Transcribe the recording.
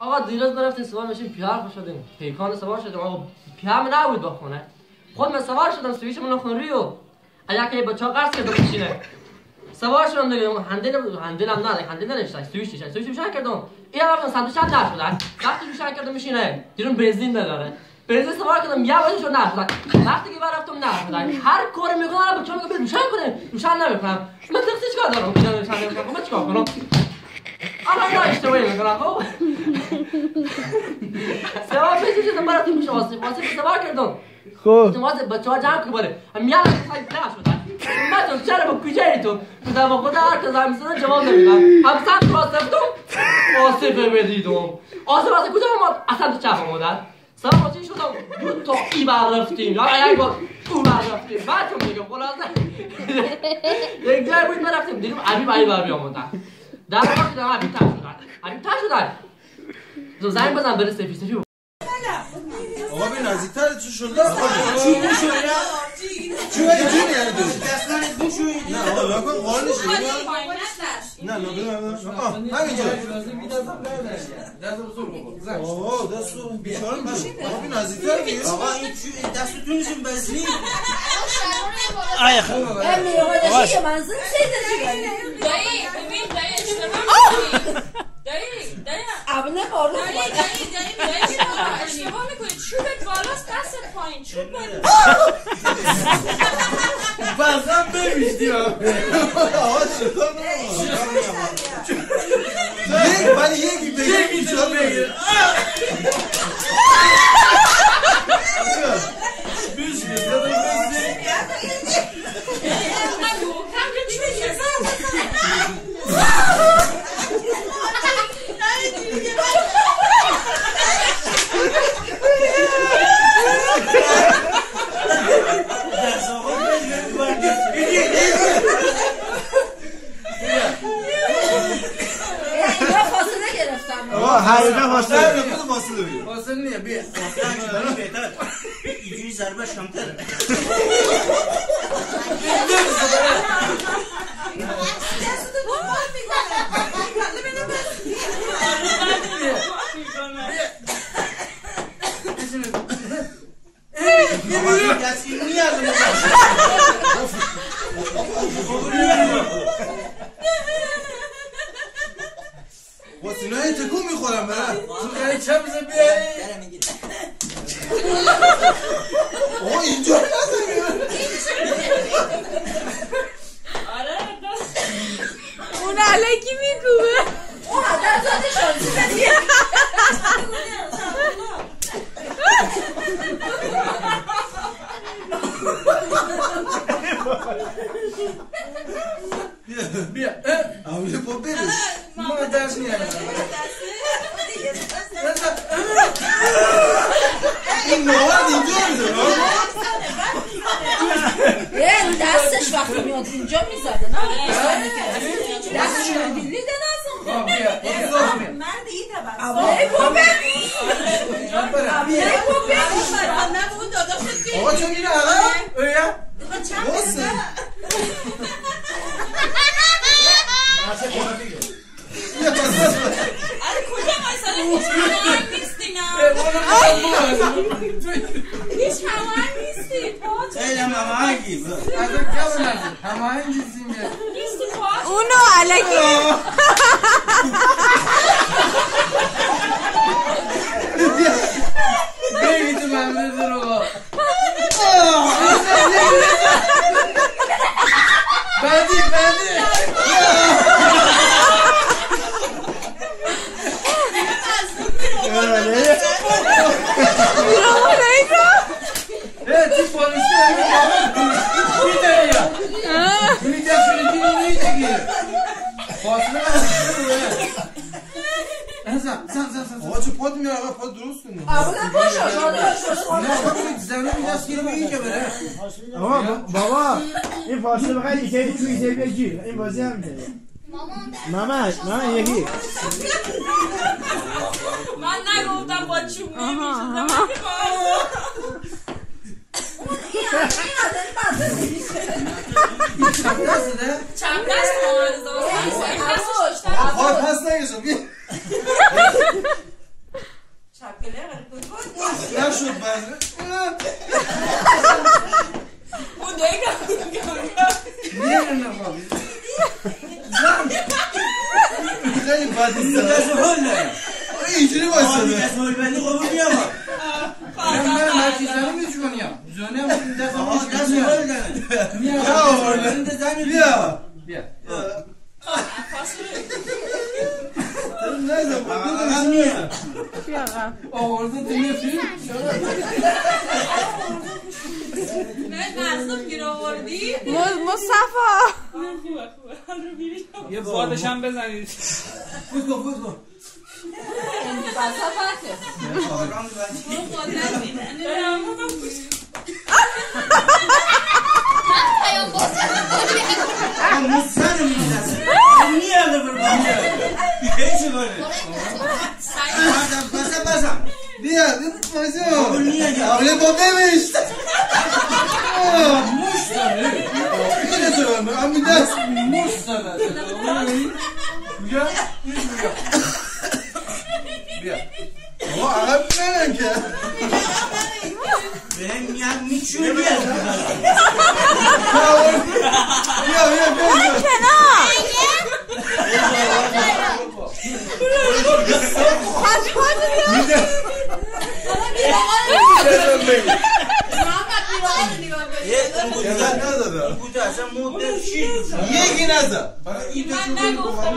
آقا دیروز ما رفتیم سوار ماشین پیار شدیم، پیکان سوار شدیم. آقا پیام نبود با خونه. خود من سوار شدم سویچمون رو خون ریو. اگه که بچا قرض کرد بشینه. سوار شدم دیگه هندلم نداره، هندل نشد. سویچ روشن کردم. این رفتم صندوق شد نشد. وقتی روشن کردم میشینه. دیرون بنزین نداره. بنزین سوار کردم یه بازی شد نشد. وقتی که رفتم نشد. هر کاری میکنم بچا میگه روشن کنه. روشن نمیکنم. من تقصیر چیکار دارم؟ میگم روشن نمیکنم. من چیکار کنم؟ آره نه اشتباهی میکنم خب سوار پیسی شدم برای تو میشه واسه سوار کردم خب واسه بچه ها جمع که باره هم یه لحظه سایی نه شدن من تو چرا با کجایی تو بودم با خدا هر که زمین سنن جواب نمیدم هم سمت آسفتم آسفه بدیدم آسف واسه کجا هم اصلا تو چپ آمادن سوار باشی شدم دو تا ای بررفتیم یا یک با او بررفتیم بچه هم دیگه خلاصه یک جای بود بررفتیم دیدیم عبیب ای بربی آمادن در وقت دارم عبیب تر شدن عبیب تر شدن زنگ بزن بره سفی آقا به نزدیکتر چون شده چون بشوی نه چون یعنی دوشی دستانت بشوی نه آقا لا کن قارن شده نه لا بگم آه همینجا دست بسور بکن آقا دست بسور بیشارم بشوی آقا به نزدیکتر بیر آقا این دستتونشون بزنی آیا خب امی آقا دشی که منزل سیده دایی بازم بمیشتی آقا چطور نمارم ولی یکی بگیر چطور بگیر Mesut Bey. Bu ne kanka? Niye ne yapalım? Lan! Güzel ifadesi. Güzel söyle. İçini başladı. Abi söyleni kovulmuyor ama. Ben merkezlerim hiç konu ya. Zönem bir defa başka söyle. Ya oğlum. Ya. Ya. Nerede bu? Burada niye? Orada dinliyorsun. Ben nasıl bir orada? Mustafa. Ya bu arada şambez hani. Fuzgo. Mustafa ki. Bu arada ben öyle bu demiş. Muşlar. Ne söylüyorum? Amidas muşlar. Ya. Ya. O Arap ne ki? Ben yani hiç şöyle. Ya ya ben. Yegin azı.